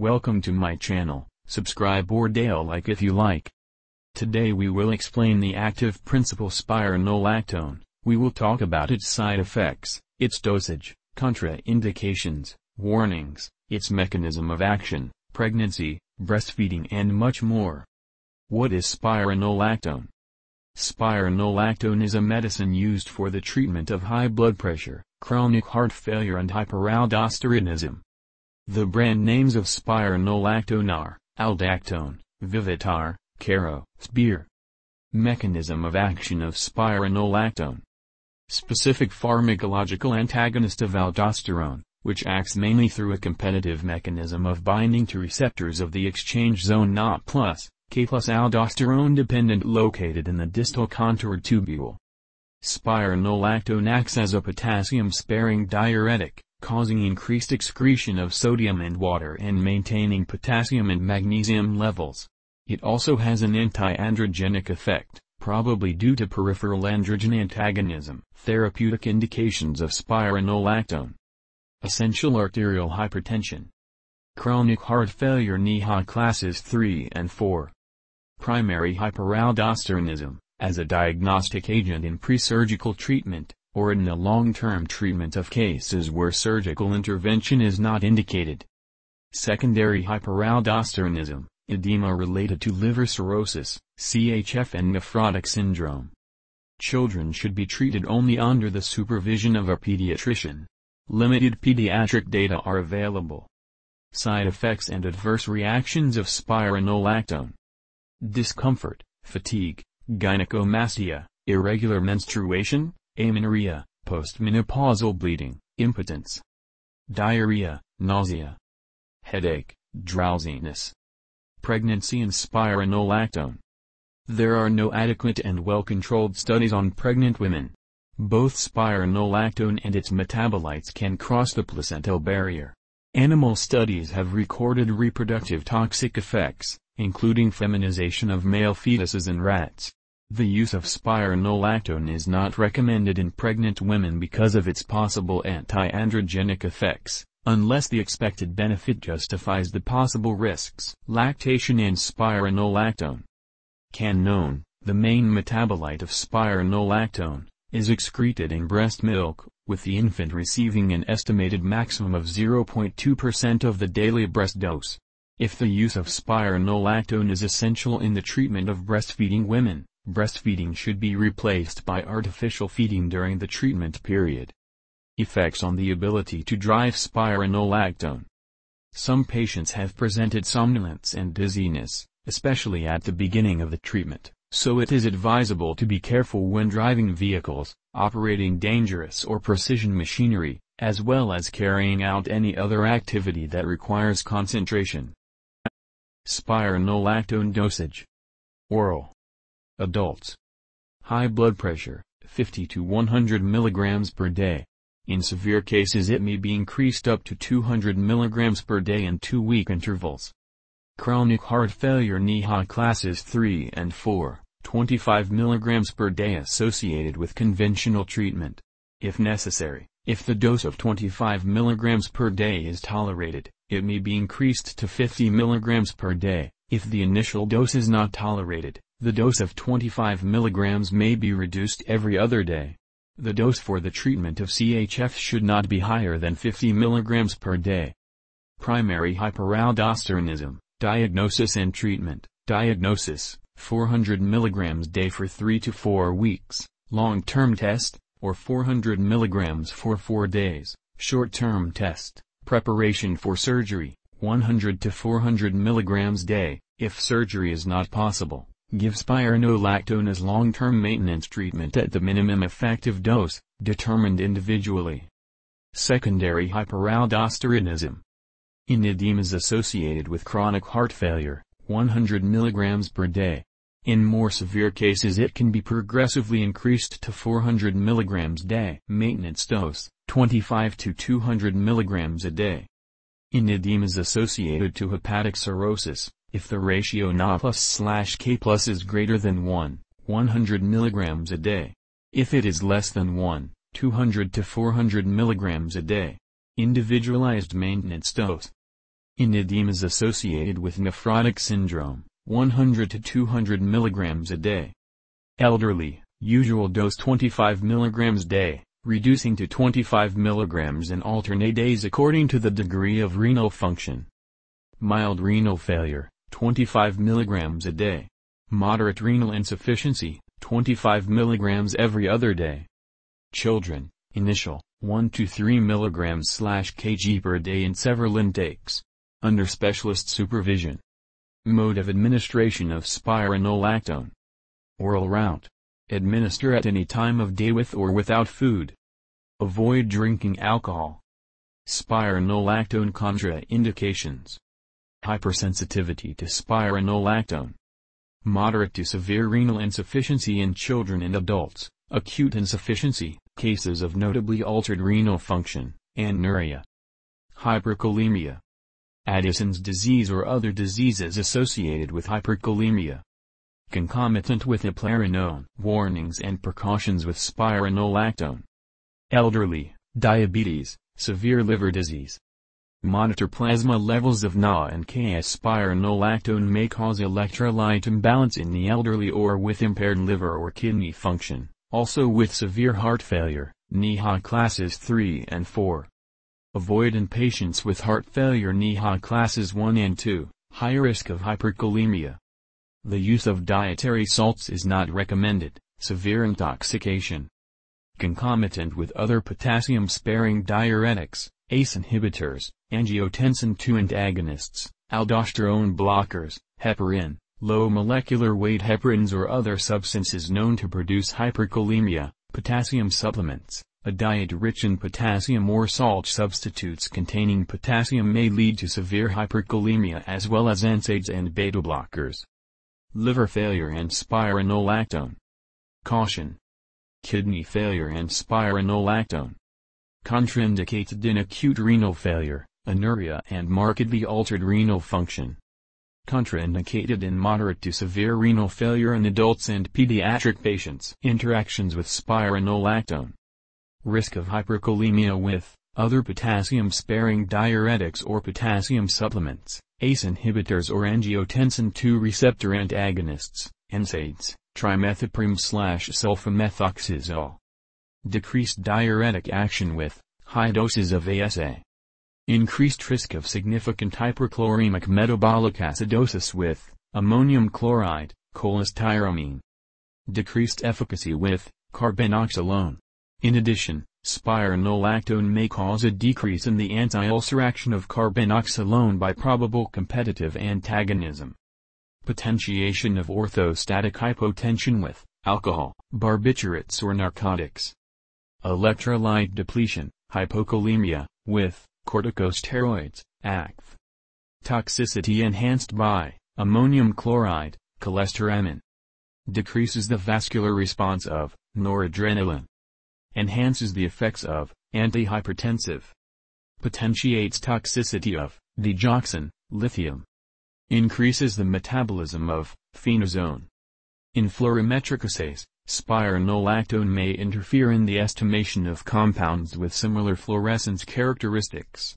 Welcome to my channel, subscribe or dial like if you like. Today we will explain the active principle spironolactone, we will talk about its side effects, its dosage, contraindications, warnings, its mechanism of action, pregnancy, breastfeeding and much more. What is spironolactone? Spironolactone is a medicine used for the treatment of high blood pressure, chronic heart failure and hyperaldosteronism. The brand names of spironolactone are aldactone, vivitar, caro, spire. Mechanism of action of spironolactone. Specific pharmacological antagonist of aldosterone, which acts mainly through a competitive mechanism of binding to receptors of the exchange zone NOT+K+ aldosterone dependent located in the distal contour tubule. Spironolactone acts as a potassium-sparing diuretic, causing increased excretion of sodium and water and maintaining potassium and magnesium levels. It also has an anti-androgenic effect, probably due to peripheral androgen antagonism. Therapeutic indications of spironolactone. Essential arterial hypertension. Chronic heart failure (NHHA) classes 3 and 4. Primary hyperaldosteronism, as a diagnostic agent in pre-surgical treatment, or in the long-term treatment of cases where surgical intervention is not indicated. Secondary hyperaldosteronism, edema related to liver cirrhosis, CHF and nephrotic syndrome. Children should be treated only under the supervision of a pediatrician. Limited pediatric data are available. Side effects and adverse reactions of spironolactone. Discomfort, fatigue, gynecomastia, irregular menstruation, amenorrhea, postmenopausal bleeding, impotence, diarrhea, nausea, headache, drowsiness. Pregnancy and spironolactone. There are no adequate and well-controlled studies on pregnant women. Both spironolactone and its metabolites can cross the placental barrier. Animal studies have recorded reproductive toxic effects, including feminization of male fetuses in rats. The use of spironolactone is not recommended in pregnant women because of its possible anti-androgenic effects, unless the expected benefit justifies the possible risks. Lactation and spironolactone. Canrenone, the main metabolite of spironolactone, is excreted in breast milk, with the infant receiving an estimated maximum of 0.2% of the daily breast dose. If the use of spironolactone is essential in the treatment of breastfeeding women, breastfeeding should be replaced by artificial feeding during the treatment period. Effects on the ability to drive spironolactone. Some patients have presented somnolence and dizziness, especially at the beginning of the treatment, so it is advisable to be careful when driving vehicles, operating dangerous or precision machinery, as well as carrying out any other activity that requires concentration. Spironolactone dosage. Oral. Adults. High blood pressure, 50 to 100 mg per day. In severe cases it may be increased up to 200 mg per day in 2-week intervals. Chronic heart failure (NHHA) classes 3 and 4, 25 mg per day associated with conventional treatment. If necessary, if the dose of 25 mg per day is tolerated, it may be increased to 50 mg per day. If the initial dose is not tolerated, the dose of 25 mg may be reduced every other day. The dose for the treatment of CHF should not be higher than 50 mg per day. Primary hyperaldosteronism. Diagnosis and treatment. Diagnosis, 400 mg day for 3 to 4 weeks, long-term test, or 400 mg for 4 days, short-term test, preparation for surgery, 100 to 400 mg day, if surgery is not possible. Give spironolactone as long-term maintenance treatment at the minimum effective dose, determined individually. Secondary hyperaldosteronism. In edemas associated with chronic heart failure, 100 mg per day. In more severe cases it can be progressively increased to 400 mg a day. Maintenance dose, 25 to 200 mg a day. In edemas associated to hepatic cirrhosis, if the ratio NOT+/K+ is greater than 1, 100 mg a day. If it is less than 1, 200 to 400 mg a day. Individualized maintenance dose. In edemas associated with nephrotic syndrome, 100 to 200 mg a day. Elderly, usual dose 25 mg a day, reducing to 25 mg and alternate days according to the degree of renal function. Mild renal failure, 25 mg a day. Moderate renal insufficiency, 25 mg every other day. Children, initial, 1 to 3 mg/kg per day in several intakes. Under specialist supervision. Mode of administration of spironolactone. Oral route. Administer at any time of day with or without food. Avoid drinking alcohol. Spironolactone contraindications. Hypersensitivity to spironolactone. Moderate to severe renal insufficiency in children and adults, acute insufficiency, cases of notably altered renal function, amenorrhea. Hyperkalemia. Addison's disease or other diseases associated with hyperkalemia. Concomitant with eplerenone. Warnings and precautions with spironolactone. Elderly, diabetes, severe liver disease. Monitor plasma levels of Na and K as spironolactone may cause electrolyte imbalance in the elderly or with impaired liver or kidney function, also with severe heart failure, NEHA classes 3 and 4. Avoid in patients with heart failure NEHA classes 1 and 2, high risk of hyperkalemia. The use of dietary salts is not recommended, severe intoxication. Concomitant with other potassium-sparing diuretics, ACE inhibitors, angiotensin II antagonists, aldosterone blockers, heparin, low molecular weight heparins or other substances known to produce hyperkalemia, potassium supplements. A diet rich in potassium or salt substitutes containing potassium may lead to severe hyperkalemia as well as NSAIDs and beta-blockers. Liver failure and spironolactone. Caution. Kidney failure and spironolactone. Contraindicated in acute renal failure, anuria and markedly altered renal function. Contraindicated in moderate to severe renal failure in adults and pediatric patients. Interactions with spironolactone. Risk of hyperkalemia with other potassium-sparing diuretics or potassium supplements, ACE inhibitors or angiotensin II receptor antagonists, NSAIDs, trimethoprim/sulfamethoxazole. Decreased diuretic action with high doses of ASA. Increased risk of significant hyperchloremic metabolic acidosis with ammonium chloride, cholestyramine. Decreased efficacy with carbenoxalone. In addition, spironolactone may cause a decrease in the anti-ulcer action of carbenoxalone by probable competitive antagonism. Potentiation of orthostatic hypotension with alcohol, barbiturates or narcotics. Electrolyte depletion, hypokalemia, with corticosteroids, ACTH. Toxicity enhanced by ammonium chloride, cholestyramine. Decreases the vascular response of noradrenaline. Enhances the effects of antihypertensive. Potentiates toxicity of digoxin, lithium. Increases the metabolism of phenazone. In fluorimetric assays, spironolactone may interfere in the estimation of compounds with similar fluorescence characteristics.